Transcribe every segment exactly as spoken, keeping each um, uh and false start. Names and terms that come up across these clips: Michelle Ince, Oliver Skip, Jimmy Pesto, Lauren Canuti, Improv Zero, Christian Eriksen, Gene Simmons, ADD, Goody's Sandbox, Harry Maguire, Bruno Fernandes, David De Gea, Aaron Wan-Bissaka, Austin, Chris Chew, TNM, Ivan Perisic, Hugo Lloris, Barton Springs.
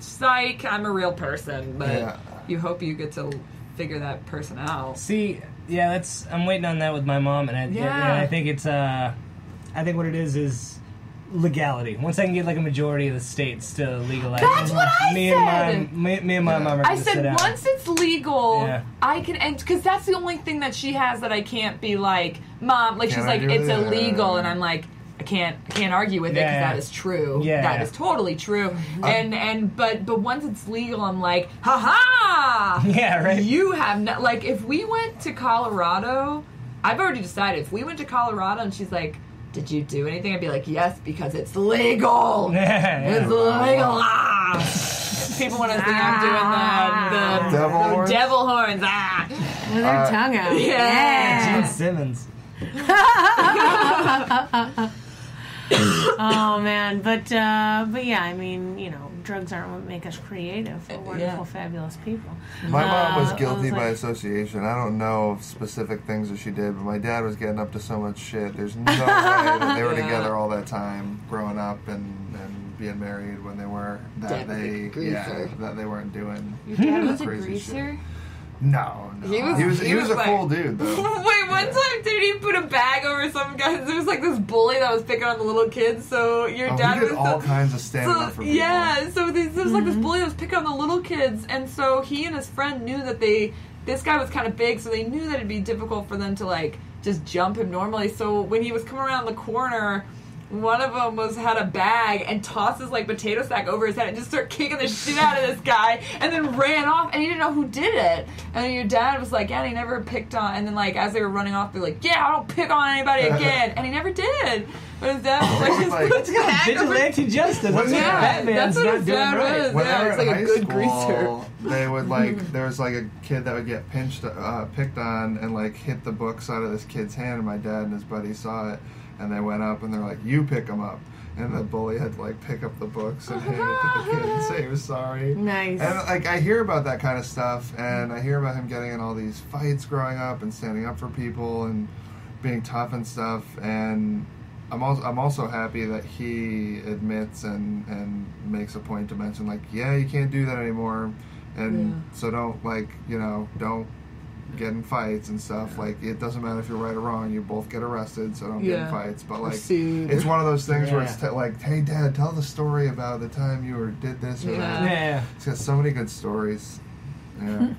psych, I'm a real person, but yeah. you hope you get to figure that person out. See, yeah, that's, I'm waiting on that with my mom, and I, yeah. and I think it's, uh, I think what it is is legality. Once I can get like a majority of the states to legalize, that's what I me said. And my, me, me and my mom are I said once down. It's legal, yeah. I can, and because that's the only thing that she has that I can't be like, mom, like can she's I like it's that? Illegal, and I'm like. I can't I can't argue with yeah, it because yeah. that is true. Yeah, that yeah. is totally true. Um, and and but but once it's legal, I'm like, ha ha. Yeah, right. You have no, like if we went to Colorado, I've already decided. If we went to Colorado and she's like, did you do anything? I'd be like, yes, because it's legal. Yeah, it's yeah. legal. People want to think ah, I'm doing that. The devil the horns. Devil horns. Ah, with their uh, tongue out. Yeah. yeah. Gene Simmons. Oh man, but uh, but yeah, I mean, you know, drugs aren't what make us creative. We're wonderful, yeah. fabulous people. My uh, mom was guilty was by like, association. I don't know specific things that she did, but my dad was getting up to so much shit. There's no way that they were yeah. together all that time, growing up and, and being married when they were that Definitely they yeah that they weren't doing. Your dad was a greaser. Shit. No, no. He was, he was, he he was, was a like, cool dude, though. Wait, one yeah. time, dude, he put a bag over some guy. There was, like, this bully that was picking on the little kids, so your oh, dad was... did all the, kinds of standing up so, for people. Yeah, so there was, mm-hmm. like, this bully that was picking on the little kids, and so he and his friend knew that they... This guy was kind of big, so they knew that it'd be difficult for them to, like, just jump him normally, so when he was coming around the corner... One of them was had a bag and tossed his like potato sack over his head and just started kicking the shit out of this guy and then ran off and he didn't know who did it. And then your dad was like, yeah, and he never picked on. And then like as they were running off, they're like, yeah, I don't pick on anybody again. And he never did. But his dad was like, like let's go vigilante justice. That's yeah, Batman's that's what his dad right. was. Whenever yeah, it's like a good school, greaser. They would like there was like a kid that would get pinched, uh, picked on and like hit the books out of this kid's hand. And my dad and his buddy saw it. And they went up and they're like, you pick them up. And the bully had to like pick up the books and hand it to the kid and say he was sorry. Nice. And like I hear about that kind of stuff and I hear about him getting in all these fights growing up and standing up for people and being tough and stuff. And I'm also, I'm also happy that he admits and, and makes a point to mention like, yeah, you can't do that anymore. And yeah. so don't like, you know, don't. Get in fights and stuff. Like it doesn't matter if you're right or wrong. You both get arrested, so don't yeah. get in fights. But like, it's one of those things yeah. where it's t- like, hey, Dad, tell the story about the time you were did this. Or yeah. yeah, it's got so many good stories. Yeah.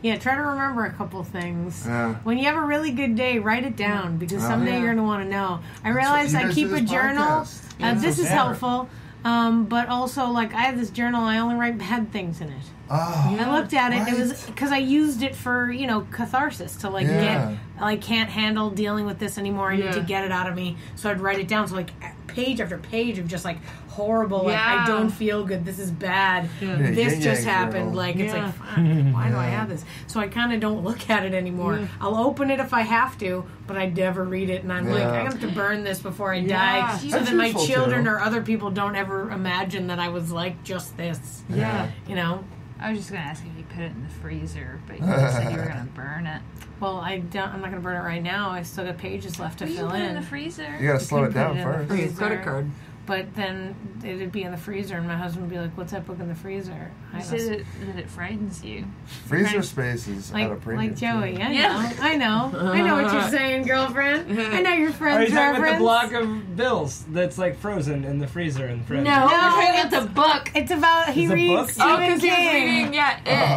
yeah, try to remember a couple things. Yeah. When you have a really good day, write it down because someday oh, yeah. you're gonna want to know. I That's realize I keep a journal. Yeah. Uh, this so is fair. helpful. Um, but also, like, I have this journal. I only write bad things in it. Oh, I looked at it. Right. It was because I used it for, you know, catharsis to like yeah. get. I can't handle dealing with this anymore. I yeah. need to get it out of me. So I'd write it down. So like page after page of just like horrible. Yeah. Like I don't feel good. This is bad. Yeah. Yeah, this yeah, just yeah, happened. Girl. Like yeah. it's like fine, why yeah. do I have this? So I kind of don't look at it anymore. Yeah. I'll open it if I have to, but I never read it. And I'm yeah. like, I have to burn this before I yeah. die, so That's that my children too. or other people don't ever imagine that I was like just this. Yeah, yeah. you know. I was just going to ask if you put it in the freezer, but you said you were going to burn it. Well, I don't, I'm not going to burn it right now. I still got pages left to fill in. You can put it in the freezer. You got to slow it down first. Use credit card. But then it'd be in the freezer, and my husband would be like, what's that book in the freezer? I you said it, that it frightens you. Freezer kind, space is like, at a premium. Like Joey, I yeah. know. I know. I know what you're saying, girlfriend. I know your friend's reference. Are you talking about the block of bills that's like frozen in the freezer in the fridge? No, no, it's a book. It's about, he it's reads Stephen Oh, because he was reading, yeah. It.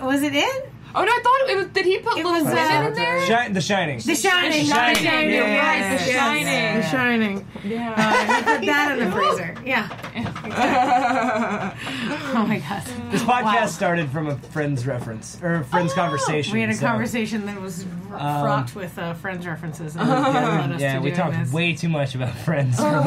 Oh. Uh, was it it? Oh, no, I thought it was... Did he put it Little Zen in there? Shi- the Shining. The Shining. The Shining. Not the Shining. Yeah. Yeah. Right, The Shining. Yeah. The Shining. Yeah. Uh, he put that in the freezer. Yeah. Exactly. Oh, my gosh. This podcast wow. started from a friend's reference, or a friend's oh, conversation. We had a so. conversation that was r- um, fraught with uh, friend's references. And uh, yeah, us yeah to we talked this. way too much about friends. yeah.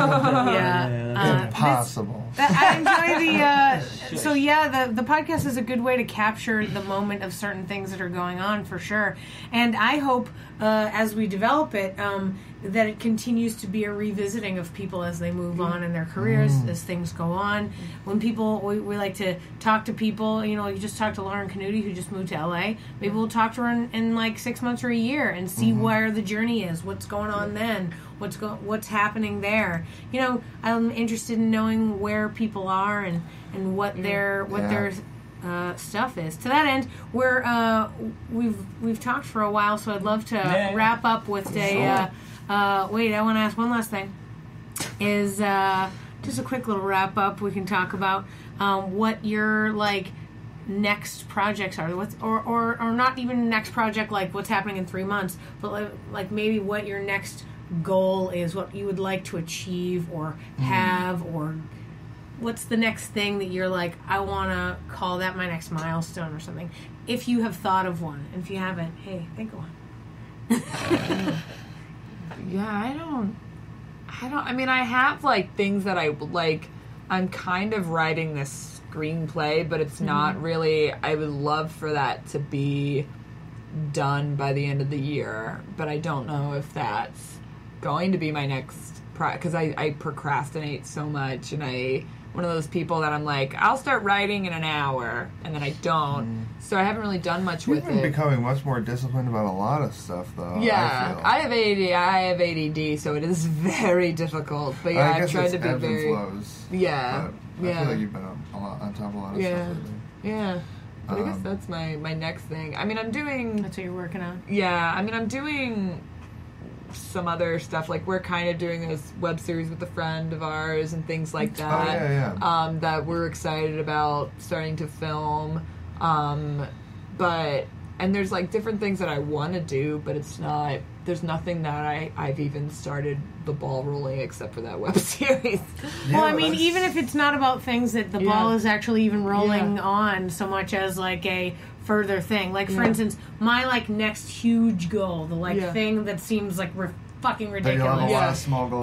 yeah uh, impossible. This, I enjoy the... Uh, so, yeah, the, the podcast is a good way to capture the moment of certain things. things that are going on for sure, and I hope uh, as we develop it um, that it continues to be a revisiting of people as they move on in their careers, mm. as things go on. When people, we, we like to talk to people, you know, you just talked to Lauren Canuti, who just moved to L A. Maybe we'll talk to her in, in like six months or a year and see mm-hmm. where the journey is, what's going on then, what's go, what's happening there. You know, I'm interested in knowing where people are and, and what mm. their what yeah. their Uh, stuff is. To that end, we're uh, we've we've talked for a while, so I'd love to yeah. wrap up with a. Uh, uh, wait, I want to ask one last thing. Is uh, just a quick little wrap up. We can talk about um, what your like next projects are. What's or, or or not even next project, like what's happening in three months, but like, like maybe what your next goal is, what you would like to achieve or mm. have or. What's the next thing that you're like, I want to call that my next milestone or something? If you have thought of one. If you haven't, hey, think of one. uh, yeah, I don't... I don't... I mean, I have, like, things that I, like... I'm kind of writing this screenplay, but it's mm-hmm. not really... I would love for that to be done by the end of the year, but I don't know if that's going to be my next... Because I, I procrastinate so much, and I... one of those people that I'm like, I'll start writing in an hour, and then I don't. Mm. So I haven't really done much You've with it. You've been becoming much more disciplined about a lot of stuff, though. Yeah. I, I have A D D. I have A D D, so it is very difficult. But yeah, I I've tried to be very... Flows, yeah. I yeah. feel like you've been on, a lot, on top of a lot of yeah. stuff lately. Yeah. But um, I guess that's my, my next thing. I mean, I'm doing... That's what you're working on? Yeah. I mean, I'm doing... some other stuff, like we're kind of doing this web series with a friend of ours and things like that. Oh, yeah, yeah. Um, that we're excited about starting to film. Um, but and there's like different things that I want to do, but it's not. There's nothing that I I've even started the ball rolling except for that web series. Yeah, well, I mean, that's... even if it's not about things that the yeah. ball is actually even rolling yeah. on so much as like a. further thing, like for yeah. instance, my like next huge goal, the like yeah. thing that seems like re- fucking ridiculous, yeah.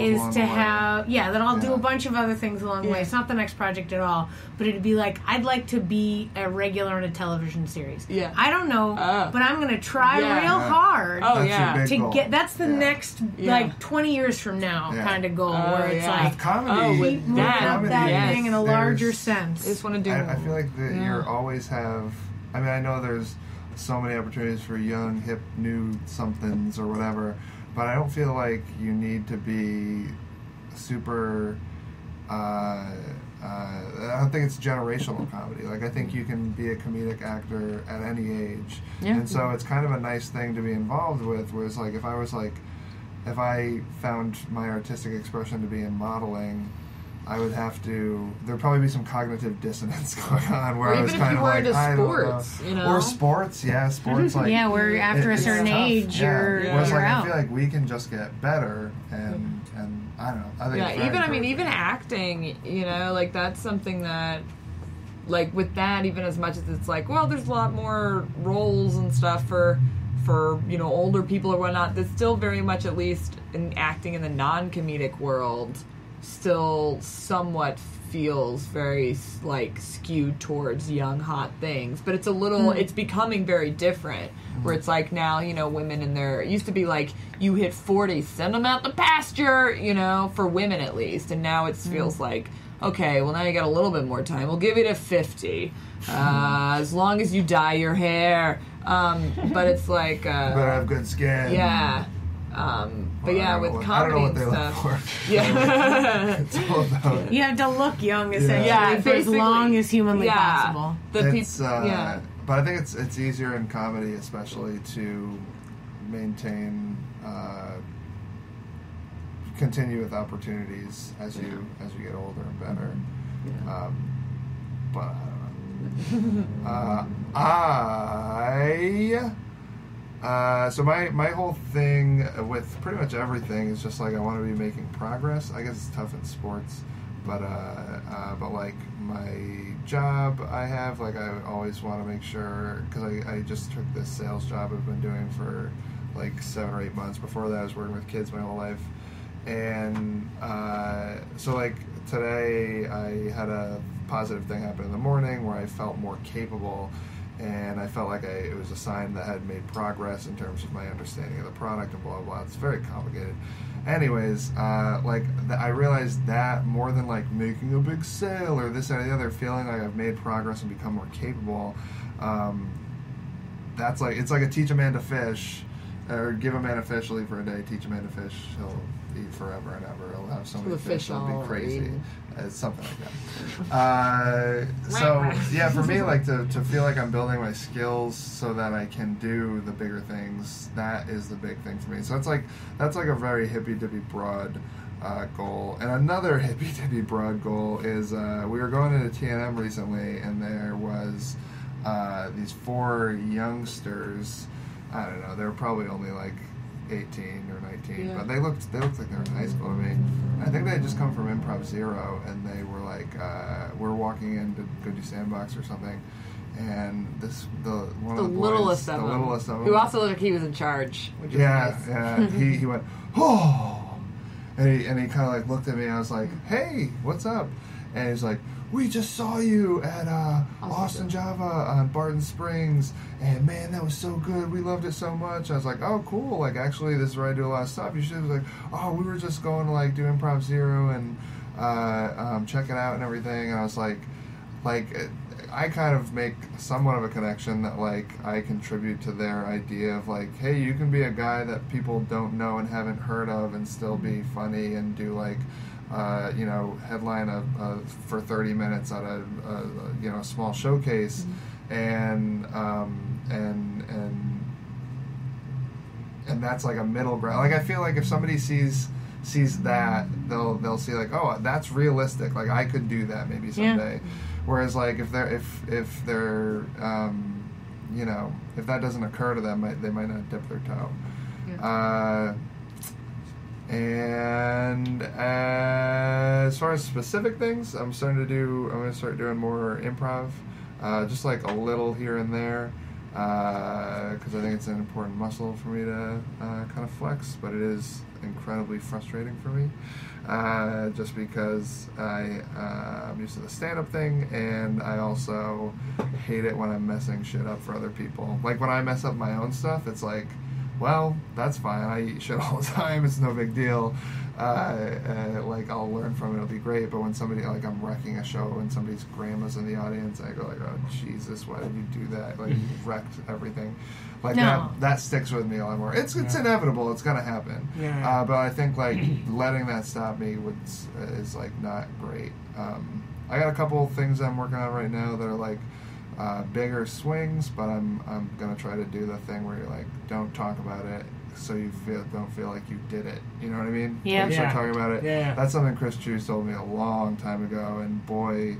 is to have yeah that I'll yeah. do a bunch of other things along the yeah. way. It's not the next project at all, but it'd be like I'd like to be a regular in a television series. Yeah, I don't know, uh, but I'm gonna try yeah. real hard. Oh that's yeah, to goal. Get that's the yeah. next yeah. like twenty years from now yeah. kind of goal uh, where it's yeah. like with comedy, oh with you that, that yes. thing in a larger There's, sense. I just want to do. I, I feel like that yeah. you always have. I mean, I know there's so many opportunities for young, hip, new somethings or whatever, but I don't feel like you need to be super, uh, uh, I don't think it's generational comedy. Like, I think you can be a comedic actor at any age. Yeah. And so it's kind of a nice thing to be involved with, whereas, like, if I was, like, if I found my artistic expression to be in modeling... I would have to. There'd probably be some cognitive dissonance going on where or I was kind of like, I sports, you know? Or sports, yeah, sports. Like yeah, where after it, a certain age, yeah. you're, yeah. Whereas, you're like, out. I feel like we can just get better, and yeah. and I don't know. I think yeah, even important. I mean, even acting, you know, like that's something that, like with that, even as much as it's like, well, there's a lot more roles and stuff for. for, you know, older people or whatnot. That's still very much, at least in acting in the non-comedic world. Still somewhat feels very like skewed towards young hot things, but it's a little mm. it's becoming very different mm. where it's like now, you know, women in their, it used to be like you hit forty, send them out the pasture, you know, for women at least, and now it mm. feels like, okay, well now you got a little bit more time, we'll give you to fifty uh, as long as you dye your hair, um, but it's like uh, but I have good skin, yeah. Um, but well, yeah, with look, comedy and stuff. Look for. Yeah. You have to look young, essentially, yeah. Yeah, for as long as humanly yeah. possible. The peop- uh, yeah. But I think it's it's easier in comedy, especially, to maintain, uh, continue with opportunities as yeah. you as you get older and better. Yeah. Um, but I don't know. uh, I. Uh, so my, my whole thing with pretty much everything is just like I want to be making progress. I guess it's tough in sports, but uh, uh, but like my job I have, like I always want to make sure, because I, I just took this sales job I've been doing for like seven or eight months. Before that I was working with kids my whole life, and uh, so like today I had a positive thing happen in the morning where I felt more capable. And I felt like I, it was a sign that I had made progress in terms of my understanding of the product and blah, blah, blah. It's very complicated. Anyways, uh, like the, I realized that more than like making a big sale or this and the other, feeling like I've made progress and become more capable, um, that's like, it's like a teach a man to fish, or give a man a fish, leave for a day, teach a man to fish, he'll eat forever and ever, he'll have so many fish, fish it'll be crazy, uh, something like that. Uh, so yeah, for me, like to, to feel like I'm building my skills so that I can do the bigger things, that is the big thing for me. So that's like, that's like a very hippy-dippy broad uh, goal. And another hippy-dippy broad goal is, uh, we were going into T N M recently, and there was uh, these four youngsters. I don't know, they were probably only like eighteen or nineteen, yeah. But they looked they looked like they were in high school to me. I think they had just come from Improv Zero, and they were like, uh, we were walking into Goody's Sandbox or something, and this the one the of the boys, littlest of the them, littlest of them, who also looked like he was in charge. Which yeah, is nice. yeah. he he went, oh, and he and he kind of like looked at me. And I was like, hey, what's up? And he's like, we just saw you at uh, Austin Java on Barton Springs, and man, that was so good. We loved it so much. I was like, oh, cool. Like, actually, this is where I do a lot of stuff. You should have like, oh, we were just going to like do Improv Zero and uh, um, check it out and everything. And I was like, like, it, I kind of make somewhat of a connection that like I contribute to their idea of like, hey, you can be a guy that people don't know and haven't heard of and still be funny and do like. Uh, you know, headline a, a, for thirty minutes at a, a, a you know, small showcase, mm-hmm. and um, and and and that's like a middle ground. Like I feel like if somebody sees sees that, they'll they'll see like, oh, that's realistic. Like I could do that maybe someday. Yeah. Whereas like if they're if if they're um, you know, if that doesn't occur to them, they might not dip their toe. Yeah. Uh, And uh, as far as specific things, I'm starting to do. I'm going to start doing more improv, uh, just like a little here and there, because uh, I think it's an important muscle for me to uh, kind of flex. But it is incredibly frustrating for me, uh, just because I uh, I'm used to the stand-up thing, and I also hate it when I'm messing shit up for other people. Like when I mess up my own stuff, it's like. Well, that's fine. I eat shit all the time. It's no big deal. Uh, uh, like, I'll learn from it. It'll be great. But when somebody, like, I'm wrecking a show and somebody's grandma's in the audience, I go like, oh, Jesus, why did you do that? Like, you wrecked everything. Like, no. that, that sticks with me a lot more. It's it's yeah. inevitable. It's going to happen. Yeah. Uh, but I think, like, letting that stop me would, is, like, not great. Um, I got a couple things I'm working on right now that are, like, Uh, bigger swings, but I'm I'm gonna try to do the thing where you're like, don't talk about it, so you feel don't feel like you did it. You know what I mean? Yeah. Like, yeah. Start talking about it. Yeah. That's something Chris Chew told me a long time ago, and boy,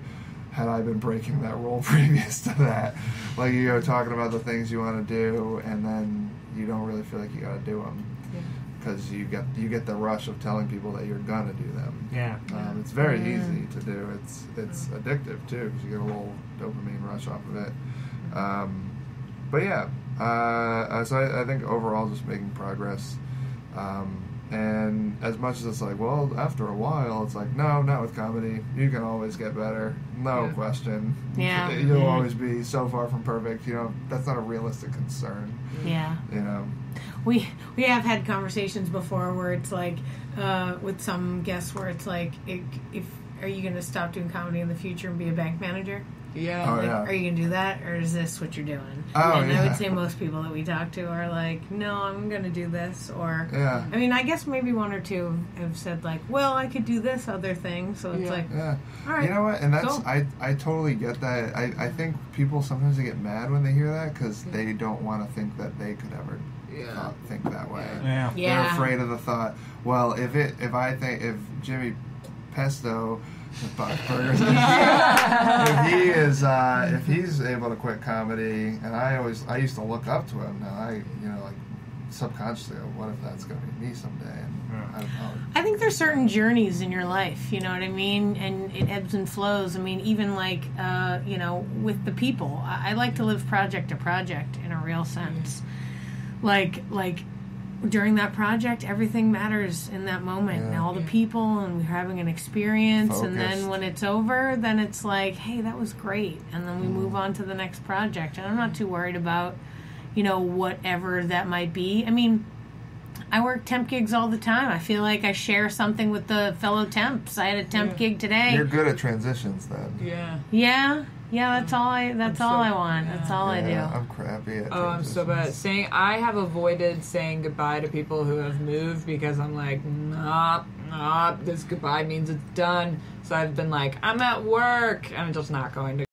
had I been breaking that rule previous to that. Like you go talking about the things you want to do, and then you don't really feel like you gotta do them. Yeah. Because you get you get the rush of telling people that you're gonna do them. Yeah, um, it's very yeah. easy to do. It's it's addictive too because you get a little dopamine rush off of it. Um, but yeah, uh, so I, I think overall just making progress. Um, and as much as it's like, well, after a while, it's like, no, not with comedy. You can always get better. No yeah. question. Yeah, you'll yeah. always be so far from perfect. You know, that's not a realistic concern. Yeah, you know. We we have had conversations before where it's like uh, with some guests where it's like if, if are you going to stop doing comedy in the future and be a bank manager? Yeah. Oh, like, yeah. Are you going to do that or is this what you're doing? Oh, and yeah. I would say most people that we talk to are like, no, I'm going to do this or yeah. I mean, I guess maybe one or two have said like, well, I could do this other thing. So it's yeah. like, yeah. all right. You know what? And that's cool. I I totally get that. I, I think people sometimes they get mad when they hear that because yeah. they don't want to think that they could ever Yeah. think that way. Yeah. Yeah. They're afraid of the thought. Well, if it, if I think, if Jimmy Pesto, if, burgers, if he is, uh, if he's able to quit comedy, and I always, I used to look up to him. Now I, you know, like subconsciously, what if that's going to be me someday? And yeah. I don't know. I think there's certain journeys in your life. You know what I mean? And it ebbs and flows. I mean, even like, uh, you know, with the people, I, I like to live project to project in a real sense. Yeah. Like, like, during that project, everything matters in that moment. Yeah. And all the people, and we're having an experience. Focused. And then when it's over, then it's like, hey, that was great. And then we mm. move on to the next project. And I'm not too worried about, you know, whatever that might be. I mean, I work temp gigs all the time. I feel like I share something with the fellow temps. I had a temp yeah. gig today. You're good at transitions, then. Yeah. Yeah. Yeah, that's all I. That's I'm all so, I want. Yeah. That's all yeah, I do. I'm crappy at. Oh, I'm so bad at saying. I have avoided saying goodbye to people who have moved because I'm like, nah, nah. This goodbye means it's done. So I've been like, I'm at work. I'm just not going to.